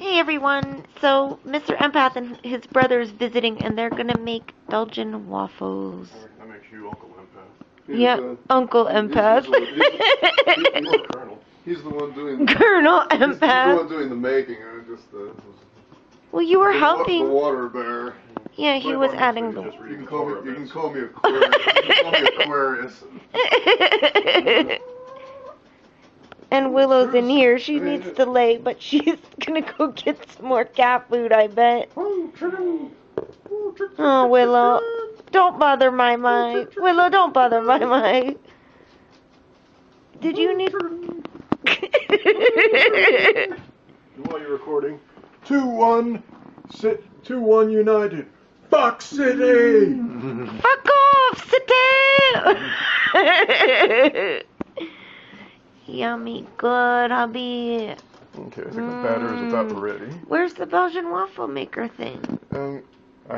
Hey everyone, so Mr. Empath and his brother is visiting and they're gonna make Belgian waffles. That makes you Uncle Empath. Uncle Empath. He's the one doing the Colonel Empath. He's the one doing the making. Well, you were helping. The water bear. Yeah, he was adding the. You can call me Aquarius. And Willow's in here. She needs to lay, but she's gonna go get some more cat food, I bet. Oh, Willow, don't bother my Mai. Willow, don't bother my Mai. Did you need? While you're recording, 2-1 United. Fuck City. Fuck off, City. Yummy, good, hubby. Okay, I think the batter is about ready. Where's the Belgian waffle maker thing? I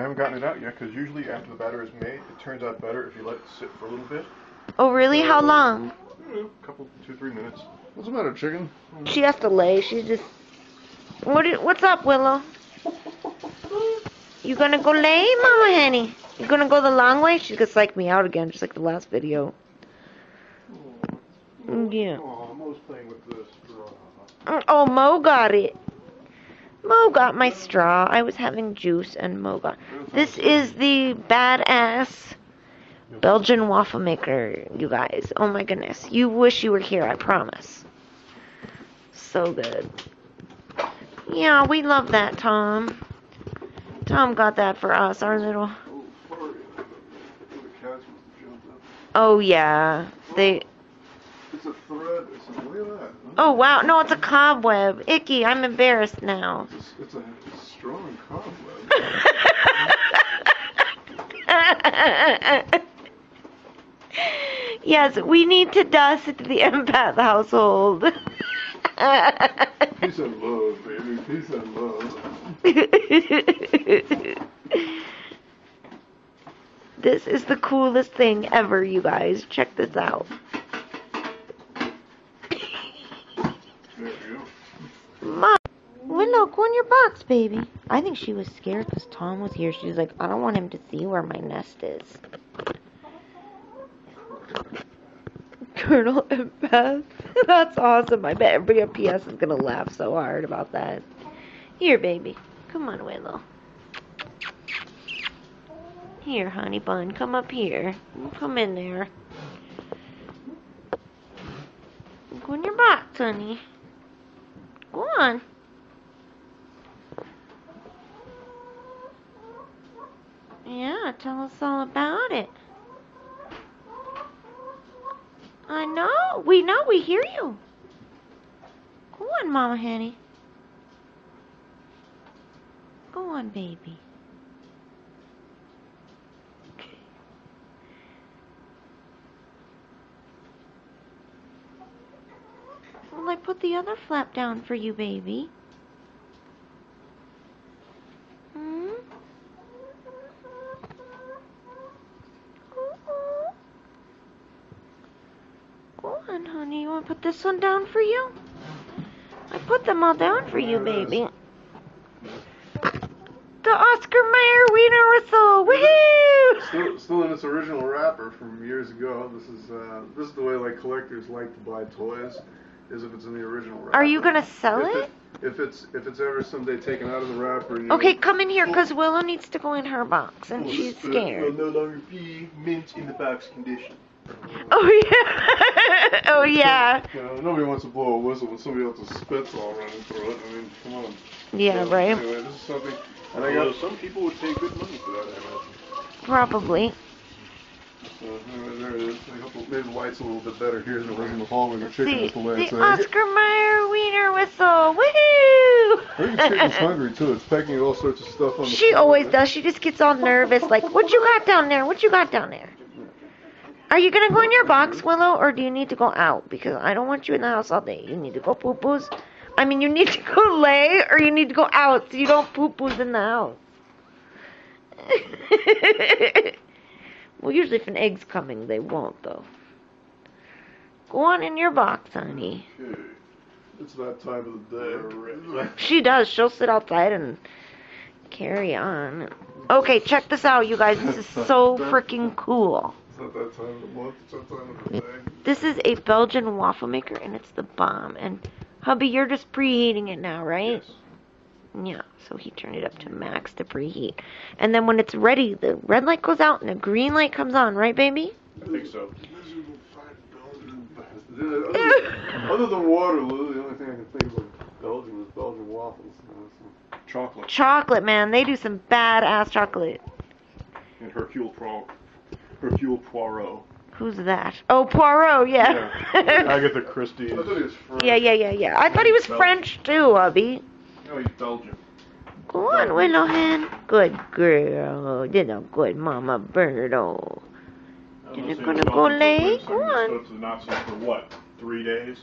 haven't gotten it out yet, because usually after the batter is made, it turns out better if you let it sit for a little bit. Oh, really? How long? A couple, 2-3 minutes. What's the matter, chicken? She has to lay. She's just... What's up, Willow? You gonna go lay, Mama Henny? You gonna go the long way? She's gonna psych me out again, just like the last video. Yeah. Oh, Mo's playing with the straw. Oh, Mo got it. Mo got my straw. I was having juice and Mo got... This is the badass Belgian waffle maker, you guys. Oh my goodness. You wish you were here, I promise. So good. Yeah, we love that, Tom. Tom got that for us, our little... Oh, yeah. They... It's a thread. It's a, look at that. Oh, wow. No, it's a cobweb. Icky, I'm embarrassed now. It's a strong cobweb. Yes, we need to dust the Empath household. Peace and love, baby. Peace and love. This is the coolest thing ever, you guys. Check this out. Mom, Willow, go in your box, baby. I think she was scared because Tom was here. She was like, I don't want him to see where my nest is. Colonel Empath. That's awesome. I bet everybody at PS is going to laugh so hard about that. Here, baby. Come on, Willow. Here, honey bun. Come up here. Come in there. Go in your box, honey. Go on. Yeah, tell us all about it. I know, we hear you. Go on, Mama Henny. Go on, baby. Well, I put the other flap down for you, baby. Hmm? Uh-oh. Go on, honey. You want to put this one down for you? I put them all down for you, baby. The Oscar Mayer Wiener Whistle! Woohoo! Still in its original wrapper from years ago. This is the way like collectors like to buy toys. Is if it's in the original wrapper. Are you gonna sell it? If it's ever someday taken out of the wrapper. You okay, come in here, cause Willow needs to go in her box, and she's scared. Will no longer be mint in the box condition. Oh yeah, oh yeah. You know, nobody wants to blow a whistle when somebody else spits all around and throw it. I mean, come on. Yeah, you know, right. Anyway, this is something. And I got some people would pay good money for that, I imagine. Probably. There it is. I hope maybe the light's a little bit better here than it was in the hallway. The chicken whistle last night. The Oscar Mayer Wiener Whistle. Woohoo! I think the chicken's hungry too. It's pecking all sorts of stuff on the She floor, always right? does. She just gets all nervous. Like, what you got down there? What you got down there? Are you going to go in your box, Willow, or do you need to go out? Because I don't want you in the house all day. You need to go poo-poos. I mean, you need to go lay or you need to go out so you don't poo-poos in the house. Well, usually if an egg's coming, they won't, though. Go on in your box, honey. Okay. It's that time of the day. She does. She'll sit outside and carry on. Okay, check this out, you guys. This is so freaking cool. It's not that time of the month. It's that time of the day. This is a Belgian waffle maker, and it's the bomb. And, hubby, you're just preheating it now, right? Yes. Yeah, so he turned it up to max to preheat. And then when it's ready, the red light goes out and the green light comes on, right, baby? I think so. Other than Waterloo, the only thing I can think of like Belgium is Belgian waffles. Chocolate. Chocolate, man. They do some badass chocolate. And Hercule Poirot. Who's that? Oh, Poirot, yeah. Agatha Christie. I thought he was French. Yeah. I thought he was French, too, hubby. No, he's Belgian. Go on, Willowhen. Good girl. You know, good mama Birdo. You're gonna go lay? Go on. To the Nazis for what? 3 days?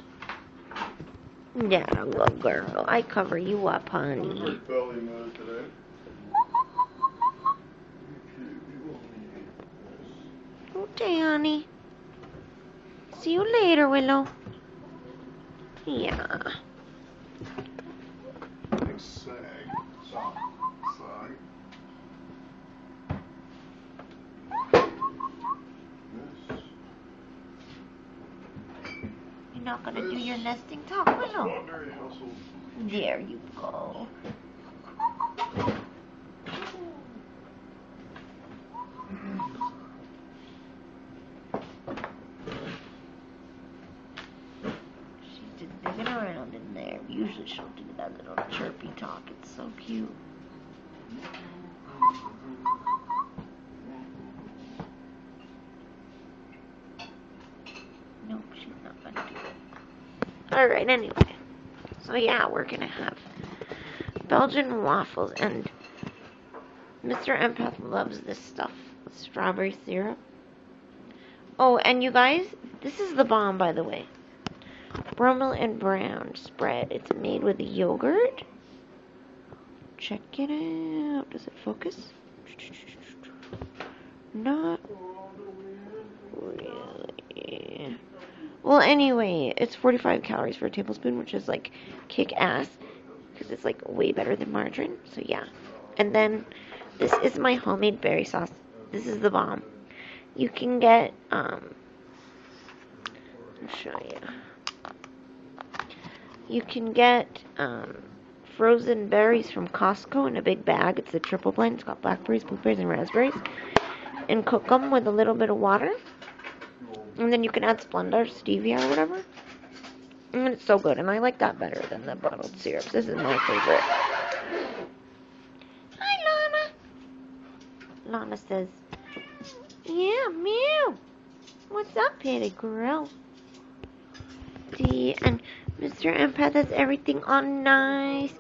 Yeah, good girl. I cover you up, honey. Okay, honey. See you later, Willow. Yeah. You're not gonna do your nesting talk, Willow. There you go. Usually she'll do that little chirpy talk. It's so cute. Nope, she's not going to do it. Alright, anyway. So yeah, we're going to have Belgian waffles. And Mr. Empath loves this stuff. Strawberry syrup. Oh, and you guys, this is the bomb, by the way. Brummel and Brown spread. It's made with yogurt. Check it out. Does it focus? Not really. Well, anyway, it's 45 calories for a tablespoon, which is like kick ass because it's like way better than margarine. So yeah. And then this is my homemade berry sauce. This is the bomb. You can get I'll show you. You can get frozen berries from Costco in a big bag. It's a triple blend. It's got blackberries, blueberries, and raspberries. And cook them with a little bit of water. And then you can add Splenda or Stevia or whatever. And it's so good. And I like that better than the bottled syrups. This is my favorite. Hi, Lana. Lana says, yeah, meow. What's up, Petty Girl? See, and Mr. Empath has everything on nice.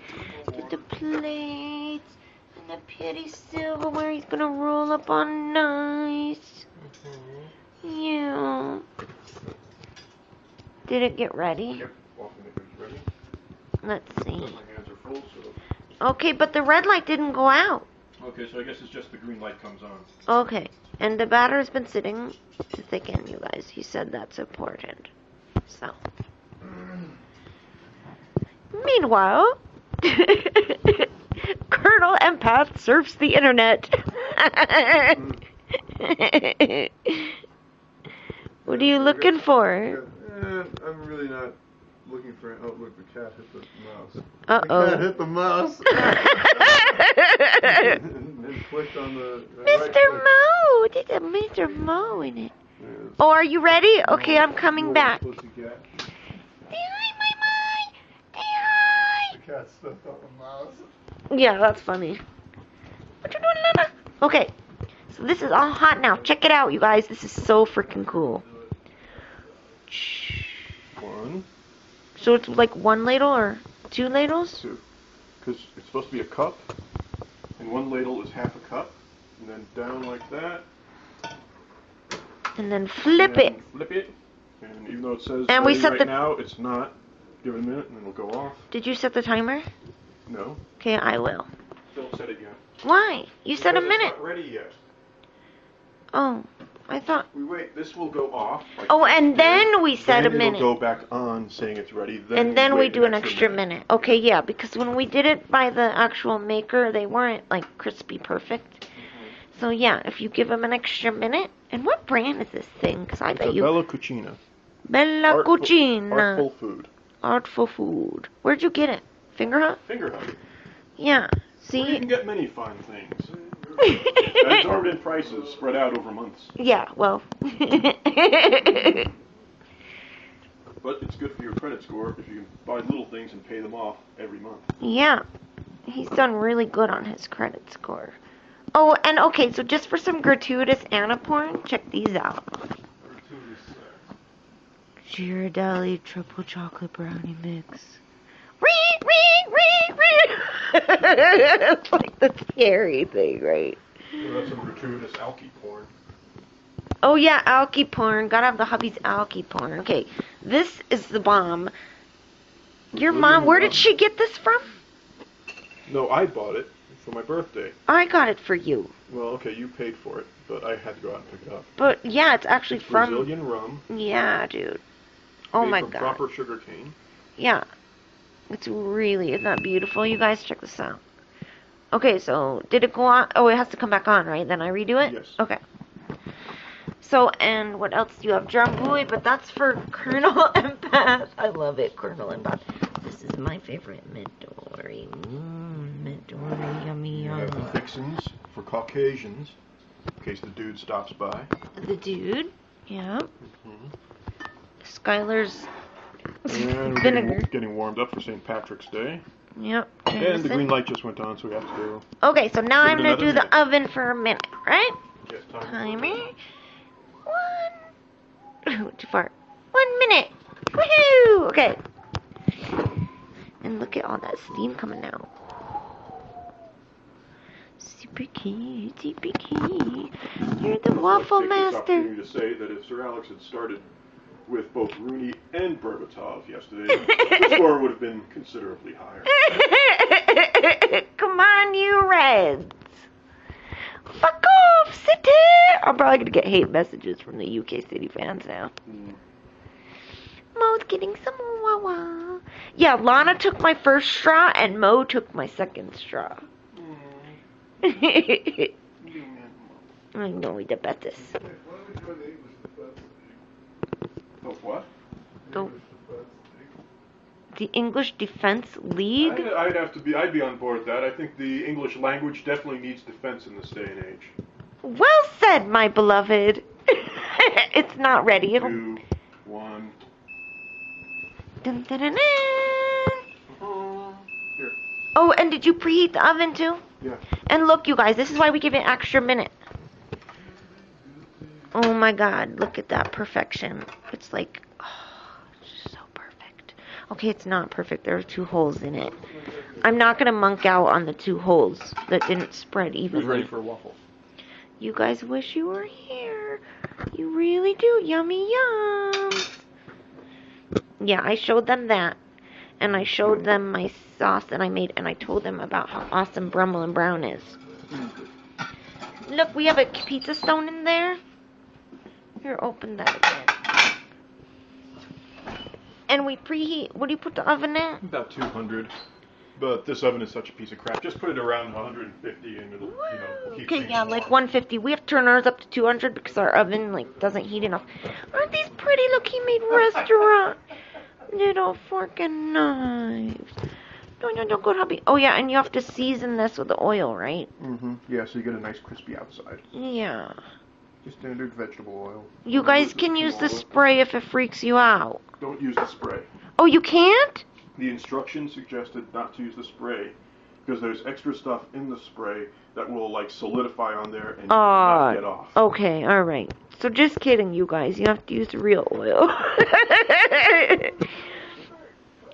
Get the plates and the pretty silverware. He's gonna roll up on nice. Yeah. Did it get ready? Let's see. Okay, but the red light didn't go out. Okay, so I guess it's just the green light comes on. Okay, and the batter has been sitting to thicken, you guys. He said that's important. So. Meanwhile, Colonel Empath surfs the internet. What are you looking for? I'm really not looking for an outlook. The cat hit the mouse. Uh-oh. The cat hit the mouse. And clicked on the Mr. Moe. There's a Mr. Moe in it. Oh, are you ready? Okay, I'm coming back. Yeah, that's funny. What you doing, Lana? Okay, so this is all hot now. Check it out, you guys. This is so freaking cool. One. So it's like one ladle or two ladles? Two. Because it's supposed to be a cup, and one ladle is half a cup, and then down like that. And then flip it. And even though it says and we set right now, it's not. Give it a minute and then it'll go off. Did you set the timer? No. Okay, I will. Don't set it yet. Why? You said a minute. It's not ready yet. Oh, I thought... We wait, this will go off. Like and then we set a minute. It'll go back on saying it's ready. Then we do an extra minute. Okay, yeah, because when we did it by the actual maker, they weren't, like, crispy perfect. Mm-hmm. So, yeah, if you give them an extra minute... And what brand is this thing? Because I bet you... Bella Cucina. Bella Cucina. Artful food. Artful food. Where'd you get it? Fingerhut? Fingerhut. Yeah. See? Well, you can get many fine things. Absorbent prices spread out over months. Yeah, well. But it's good for your credit score if you can buy little things and pay them off every month. Yeah. He's done really good on his credit score. Oh, and okay, so just for some gratuitous Anna porn, check these out. Ghirardelli triple chocolate brownie mix. It's like the scary thing, right? Well, that's some gratuitous alky porn. Oh yeah, alky porn. Gotta have the hubby's alky porn. Okay, this is the bomb. Your mom, where did she get this from? No, I bought it for my birthday. I got it for you. Well, okay, you paid for it, but I had to go out and pick it up. But yeah, it's actually from... Brazilian rum. Yeah, dude. Oh my god. Proper sugar cane. Yeah. It's really, isn't that beautiful? You guys, check this out. Okay, so, did it go on? Oh, it has to come back on, right? Then I redo it? Yes. Okay. So, and what else do you have? Drambuie, but that's for Colonel Empath. I love it, Colonel Empath. This is my favorite, Midori. Midori, yummy, yummy. We have fixins for Caucasians, in case the dude stops by. The dude? Yeah. Mm-hmm. Skylar's... And we're getting warmed up for St. Patrick's Day. Yep. And the green light just went on, so we have to go. Okay, so now I'm going to do the oven for a minute, right? Yes, timer. One. Too far. 1 minute. Woohoo! Okay. And look at all that steam coming out. Super key, super key. You're the waffle master. I was to say that if Sir Alex had started with both Rooney and Berbatov yesterday, the score would have been considerably higher. Come on, you Reds. Fuck off, City! I'm probably going to get hate messages from the UK City fans now. Mm. Mo's getting some wah-wah. Yeah, Lana took my first straw, and Mo took my second straw. Mm. I know we the bestest. What? The English Defense League? I'd have to be. I'd be on board with that. I think the English language definitely needs defense in this day and age. Well said, my beloved. It's not ready. It'll... 2, 1. Dun, dun, dun, dun. Here. Oh, and did you preheat the oven too? Yeah. And look, you guys, this is why we give it an extra minute. Oh my god, look at that perfection. It's like, oh, it's just so perfect. Okay, it's not perfect. There are 2 holes in it. I'm not going to monk out on the 2 holes that didn't spread evenly. Who's ready for a waffle? You guys wish you were here. You really do. Yummy yums. Yeah, I showed them that. And I showed them my sauce that I made. And I told them about how awesome Brummel and Brown is. Look, we have a pizza stone in there. Here, open that again. And we preheat. What do you put the oven at? About 200. But this oven is such a piece of crap. Just put it around 150 and it'll, keep things warm. Okay, yeah, like 150. We have to turn ours up to 200 because our oven, like, doesn't heat enough. Aren't these pretty? Look, he made restaurant. Little fork and knives. No, good hubby. Oh, yeah, and you have to season this with the oil, right? Mm-hmm. Yeah, so you get a nice crispy outside. Yeah. Standard vegetable oil. You guys can use the spray if it freaks you out. Don't use the spray. Oh, you can't? The instructions suggested not to use the spray because there's extra stuff in the spray that will, like, solidify on there and not get off. Okay, all right. So just kidding, you guys. You have to use real oil.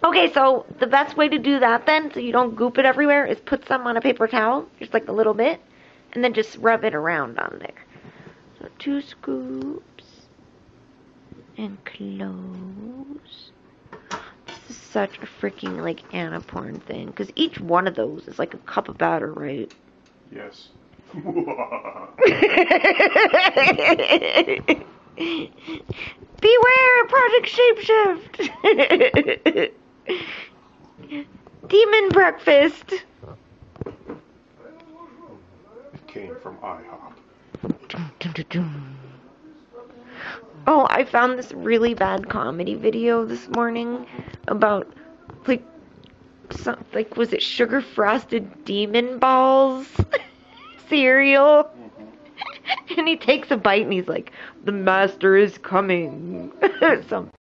Okay, so the best way to do that then, so you don't goop it everywhere, is put some on a paper towel, just like a little bit, and then just rub it around on there. 2 scoops and close. This is such a freaking, like, Anna porn thing because each one of those is like a cup of batter, right? Yes. Beware, Project Shapeshift! Demon breakfast! It came from IHOP. Oh, I found this really bad comedy video this morning about, like, some, like, was it sugar frosted demon balls? Cereal? And he takes a bite and he's like, the master is coming. Something.